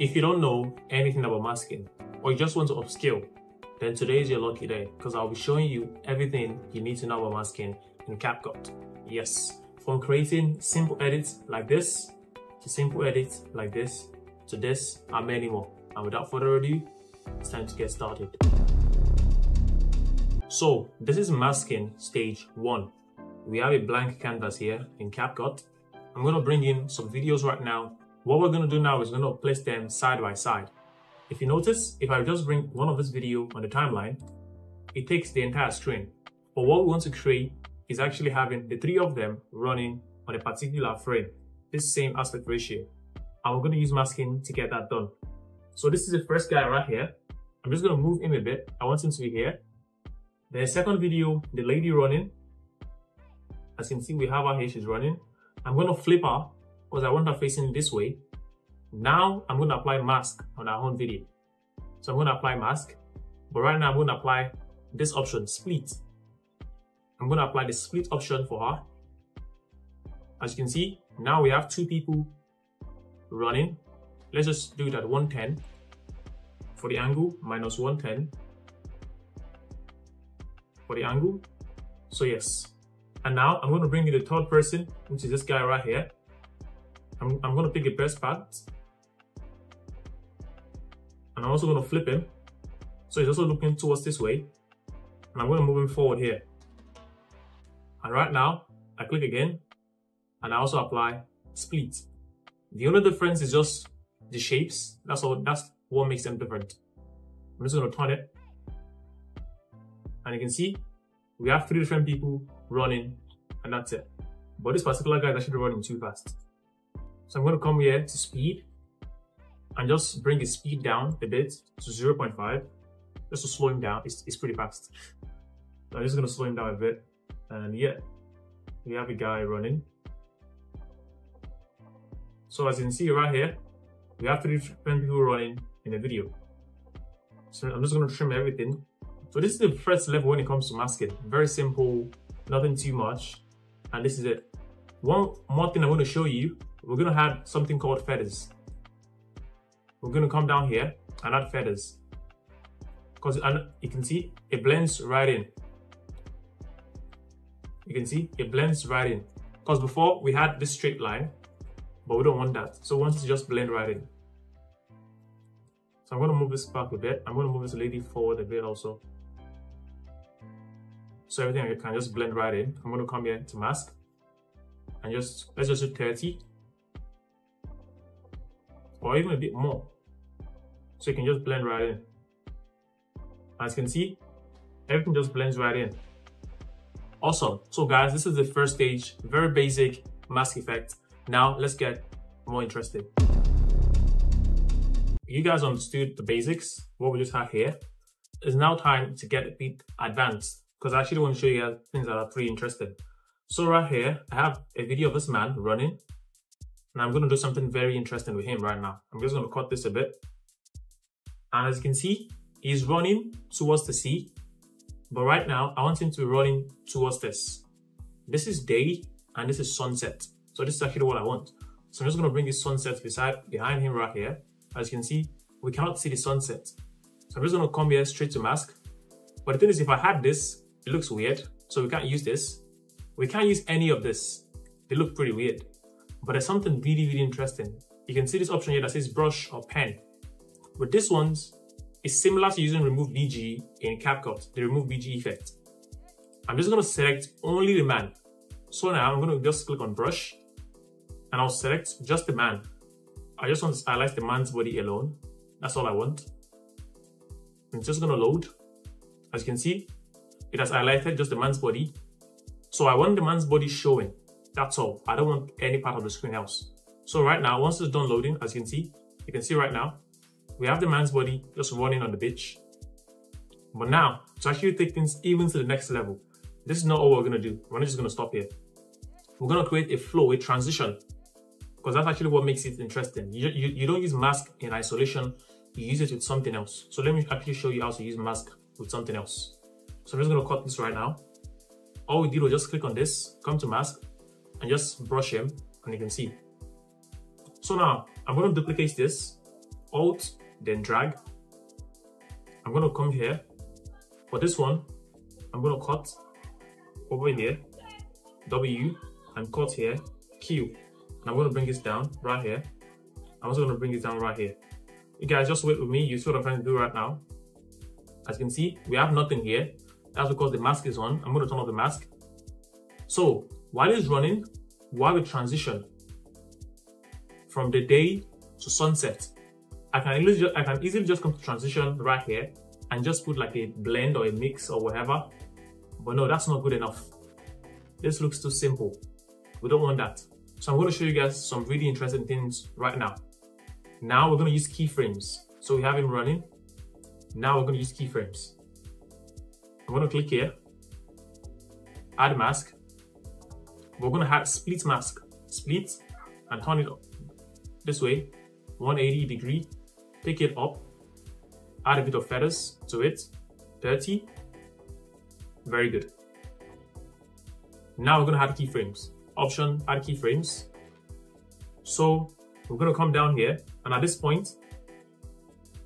If you don't know anything about masking or you just want to upscale, then today is your lucky day, because I'll be showing you everything you need to know about masking in CapCut. Yes, from creating simple edits like this, to simple edits like this, to this and many more. And without further ado, it's time to get started. So this is masking stage 1. We have a blank canvas here in CapCut. I'm going to bring in some videos right now. What we're going to do now is we're going to place them side by side. If you notice, if I just bring one of this video on the timeline, it takes the entire screen. But what we want to create is actually having the three of them running on a particular frame, this same aspect ratio. And we're going to use masking to get that done. So this is the first guy right here. I'm just going to move him a bit. I want him to be here. The second video, the lady running. As you can see, we have her here, she's running. I'm going to flip her because I want her facing this way. Now I'm going to apply mask on our own video. So I'm going to apply mask, but right now I'm going to apply this option, split. I'm going to apply the split option for her. As you can see, now we have two people running. Let's just do it at 110 for the angle, minus 110 for the angle. So yes, and now I'm going to bring you the third person, which is this guy right here. I'm going to pick the best part. And I'm also going to flip him. So he's also looking towards this way. And I'm going to move him forward here. And right now, I click again. And I also apply split. The only difference is just the shapes. That's what makes them different. I'm just going to turn it. And you can see, we have three different people running. And that's it. But this particular guy is actually running too fast. So I'm going to come here to speed and just bring the speed down a bit to 0.5, just to slow him down. It's pretty fast. So I'm just going to slow him down a bit. And yeah, we have a guy running. So as you can see right here, we have three different people running in a video. So I'm just going to trim everything. So this is the first level when it comes to masking. Very simple, nothing too much. And this is it. One more thing I want to show you. We're going to add something called feathers. We're going to come down here and add feathers. Because you can see it blends right in. You can see it blends right in. Because before we had this straight line, but we don't want that. So we want it to just blend right in. So I'm going to move this back a bit. I'm going to move this lady forward a bit also. So everything can just blend right in. I'm going to come here to mask. And just, let's just do 30. Or even a bit more, so you can just blend right in. As you can see, everything just blends right in. Awesome. So guys, this is the first stage, very basic mask effect. Now let's get more interesting. You guys understood the basics, what we just had here. It's now time to get a bit advanced, because I actually want to show you guys things that are pretty interesting. So right here, I have a video of this man running. And I'm going to do something very interesting with him right now. I'm just going to cut this a bit. And as you can see, he's running towards the sea. But right now, I want him to be running towards this. This is day and this is sunset. So this is actually what I want. So I'm just going to bring the sunset behind him right here. As you can see, we cannot see the sunset. So I'm just going to come here straight to mask. But the thing is, if I had this, it looks weird. So we can't use this. We can't use any of this. They look pretty weird. But there's something really, really interesting. You can see this option here that says brush or pen. With this one, it's similar to using Remove BG in CapCut, the Remove BG effect. I'm just going to select only the man. So now I'm going to just click on brush and I'll select just the man. I just want to stylize the man's body alone. That's all I want. I'm just going to load. As you can see, it has highlighted just the man's body. So I want the man's body showing. That's all. I don't want any part of the screen else. So right now, once it's done loading, as you can see right now, we have the man's body just running on the beach. But now, to actually take things even to the next level, this is not all we're going to do. We're not just going to stop here. We're going to create a flow, a transition, because that's actually what makes it interesting. You don't use mask in isolation. You use it with something else. So let me actually show you how to use mask with something else. So I'm just going to cut this right now. All we did was just click on this, come to mask, and just brush him, and you can see. So now I'm going to duplicate this Alt, then drag. I'm gonna come here. For this one, I'm gonna cut over in here, W, and cut here, Q. And I'm gonna bring this down right here. I'm also gonna bring this down right here. You guys just wait with me, you see what I'm trying to do right now. As you can see, we have nothing here. That's because the mask is on. I'm gonna turn off the mask. So while it's running, we have a transition from the day to sunset. I can easily just come to transition right here and just put like a blend or a mix or whatever. But no, that's not good enough. This looks too simple. We don't want that. So I'm going to show you guys some really interesting things right now. Now we're going to use keyframes. So we have him running. Now we're going to use keyframes. I'm going to click here. Add mask. We're going to add split mask. Split and turn it up this way. 180 degree. Take it up. Add a bit of feathers to it. 30. Very good. Now we're going to add keyframes. Option, add keyframes. So we're going to come down here. And at this point,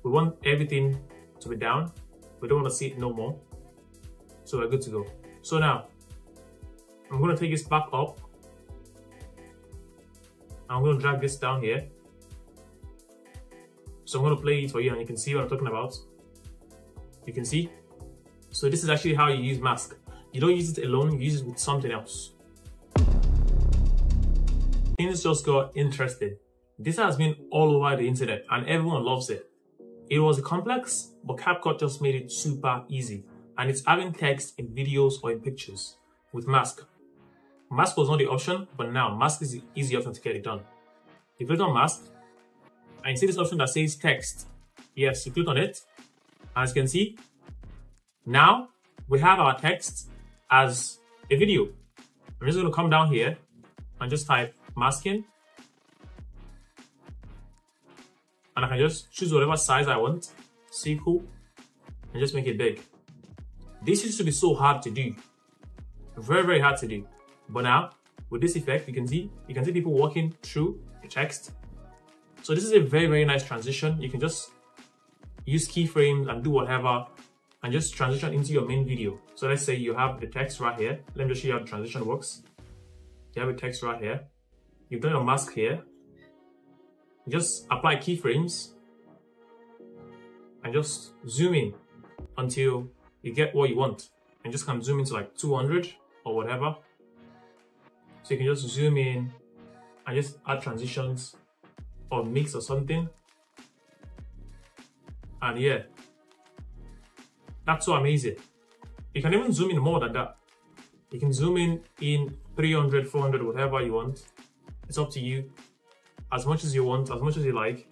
we want everything to be down. We don't want to see it no more. So we're good to go. So now I'm going to take this back up. I'm going to drag this down here. So I'm going to play it for you and you can see what I'm talking about. You can see. So this is actually how you use mask. You don't use it alone, you use it with something else. Things just got interesting. This has been all over the internet and everyone loves it. It was complex, but CapCut just made it super easy. And it's having text in videos or in pictures with mask. Mask was not the option, but now mask is the easy option to get it done. If you click on mask, and you see this option that says text. Yes, you click on it. As you can see, now we have our text as a video. I'm just going to come down here and just type masking. And I can just choose whatever size I want, circle, and just make it big. This used to be so hard to do. Very, very hard to do. But now, with this effect, you can see people walking through the text. So this is a very, very nice transition. You can just use keyframes and do whatever and just transition into your main video. So let's say you have the text right here. Let me just show you how the transition works. You have a text right here. You've done your mask here. You just apply keyframes and just zoom in until you get what you want. And just kind of zoom into like 200 or whatever. So you can just zoom in and just add transitions or mix or something. And yeah, that's so amazing. You can even zoom in more than that. You can zoom in 300, 400, whatever you want. It's up to you. As much as you want, as much as you like.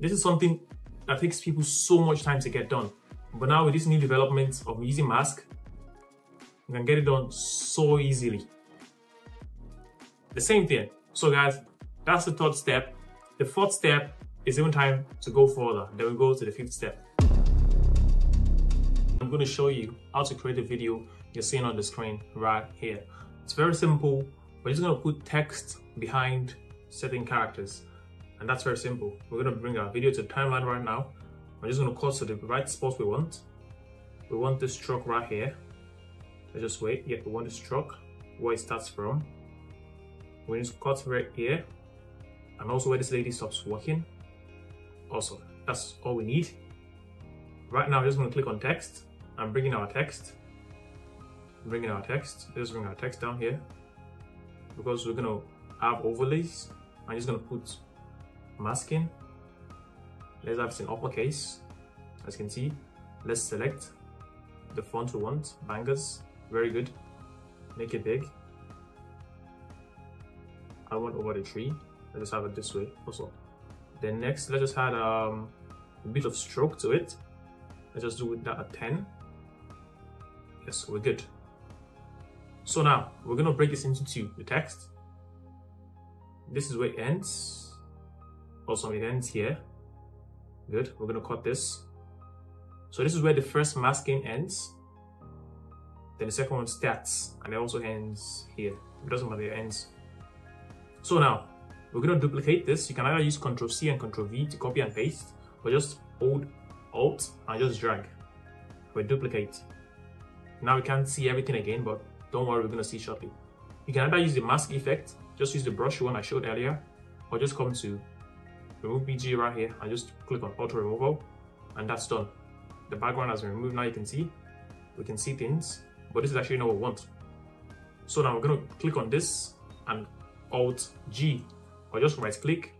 This is something that takes people so much time to get done. But now with this new development of using mask, you can get it done so easily. The same thing. So guys, that's the third step. The fourth step is even time to go further. Then we go to the fifth step. I'm going to show you how to create a video you're seeing on the screen right here. It's very simple. We're just going to put text behind certain characters. And that's very simple. We're going to bring our video to the timeline right now. We're just going to cut to the right spot we want. We want this truck right here. Let's just wait. Yeah, we want this truck where it starts from. We need to cut right here. And also where this lady stops walking. Also, that's all we need. Right now, I'm just going to click on text. I'm bringing our text. Bringing our text. Let's bring our text down here. Because we're going to have overlays. I'm just going to put masking. Let's have it in uppercase. As you can see, let's select the font we want. Bangers. Very good. Make it big. I want over the tree. Let's have it this way also. Then next, let's just add a bit of stroke to it. Let's just do that at 10. Yes, we're good. So now we're gonna break this into two. The text. This is where it ends. Also, it ends here. Good. We're gonna cut this. So this is where the first masking ends. Then the second one starts, and it also ends here. It doesn't matter. It ends. So now. We're going to duplicate this. You can either use Ctrl C and Ctrl V to copy and paste, or just hold Alt and just drag. We duplicate. Now we can't see everything again, but don't worry, we're going to see shortly. You can either use the mask effect, just use the brush one I showed earlier, or just come to Remove BG right here and just click on Auto Removal, and that's done. The background has been removed. Now you can see, we can see things, but this is actually not what we want. So now we're going to click on this and Alt G, or just right click,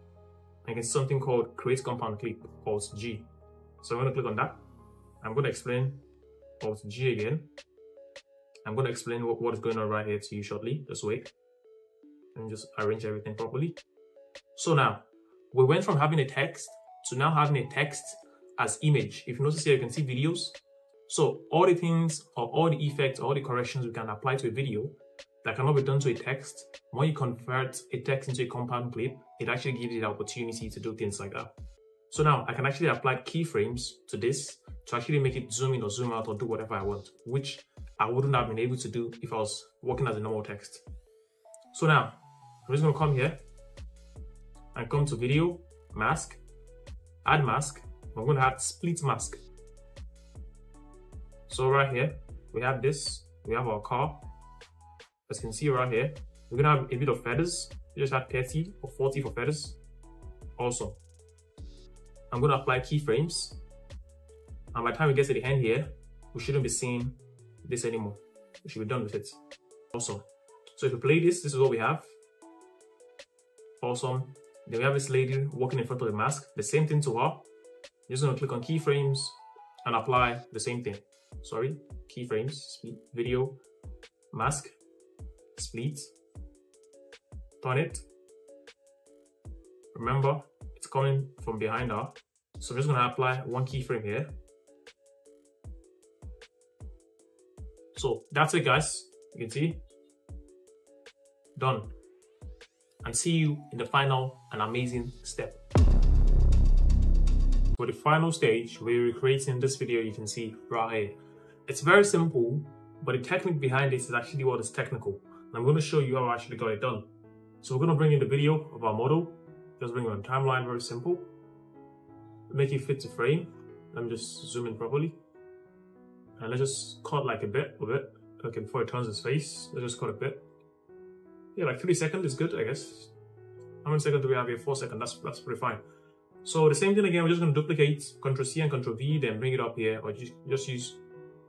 and you can see something called Create Compound Clip, Alt G. So I'm going to click on that. I'm going to explain Alt G again. I'm going to explain what is going on right here to you shortly. Just wait and just arrange everything properly. So now we went from having a text to now having a text as image. If you notice here, you can see videos. So all the things, or all the effects, all the corrections we can apply to a video that cannot be done to a text. When you convert a text into a compound clip, it actually gives you the opportunity to do things like that. So now I can actually apply keyframes to this to actually make it zoom in or zoom out or do whatever I want, which I wouldn't have been able to do if I was working as a normal text. So now I'm just gonna come here and come to video, mask, add mask. I'm gonna add split mask. So right here, we have this, we have our car. As you can see right here, we're gonna have a bit of feathers. We just add 30 or 40 for feathers. Awesome. I'm gonna apply keyframes. And by the time we get to the end here, we shouldn't be seeing this anymore. We should be done with it. Awesome. So if you play this, this is what we have. Awesome. Then we have this lady walking in front of the mask. The same thing to her. You're just gonna click on keyframes and apply the same thing. Sorry, keyframes, split, video, mask, split, turn it. Remember, it's coming from behind her. So I'm just gonna apply one keyframe here. So that's it, guys. You can see, done. And see you in the final and amazing step. For the final stage, we're recreating this video you can see right here. It's very simple, but the technique behind this is actually what is technical. And I'm going to show you how I actually got it done. So we're going to bring in the video of our model. Just bring it on timeline, very simple. Make it fit to frame. Let me just zoom in properly. And let's just cut like a bit of it. Okay, before it turns its face, let's just cut a bit. Yeah, like 3 seconds is good, I guess. How many seconds do we have here? 4 seconds, that's pretty fine. So the same thing again, we're just going to duplicate Ctrl C and Ctrl V, then bring it up here, or just use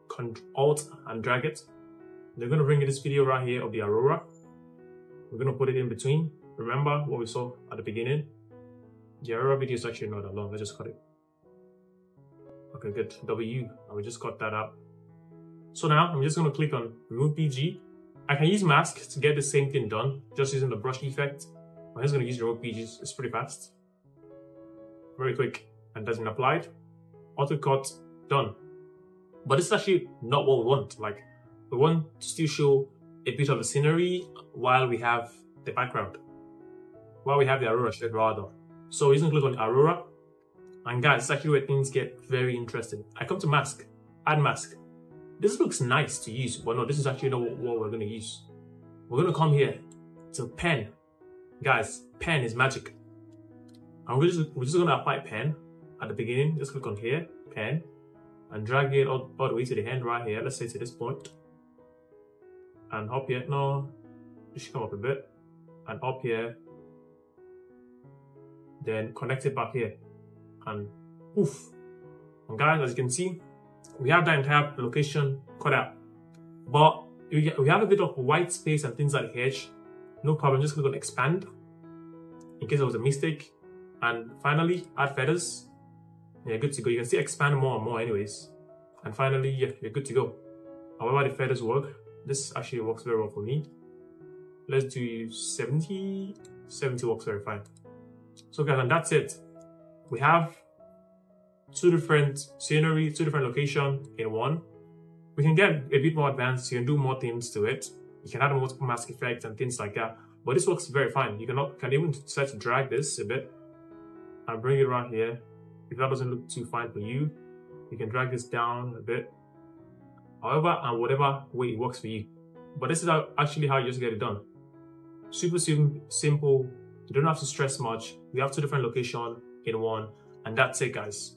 Ctrl Alt and drag it. They're going to bring in this video right here of the Aurora. We're going to put it in between. Remember what we saw at the beginning? The Aurora video is actually not that long. Let's just cut it. Okay, good. W, and we just cut that up. So now I'm just going to click on Remove BG. I can use mask to get the same thing done, just using the brush effect. I'm just going to use Remove BG. It's pretty fast. Very quick, and that's been applied. Auto cut, done. But this is actually not what we want. Like, we want to still show a bit of the scenery while we have the background, while we have the Aurora shape rather. So we're just gonna click on Aurora, and guys, it's actually where things get very interesting. I come to mask, add mask. This looks nice to use, but no, this is actually not what we're gonna use. We're gonna come here to pen. Guys, pen is magic. And we're just going to apply pen at the beginning. Just click on here, pen, and drag it all the way to the end right here. Let's say to this point. And up here, no, it should come up a bit. And up here. Then connect it back here. And poof. And guys, as you can see, we have that entire location cut out. But we have a bit of white space and things at the edge. No problem, just click on expand. In case there was a mistake. And finally, add feathers. You're good to go. You can see expand more and more anyways. And finally, yeah, you're good to go. However the feathers work, this actually works very well for me. Let's do 70. 70 works very fine. So guys, and that's it. We have two different scenery, two different locations in one. We can get a bit more advanced. You can do more things to it. You can add multiple mask effects and things like that. But this works very fine. You can even start to drag this a bit. And bring it around here. If that doesn't look too fine for you, you can drag this down a bit. However and whatever way it works for you. But this is actually how you just get it done. Super simple, You don't have to stress much. You have two different locations in one, and that's it, guys.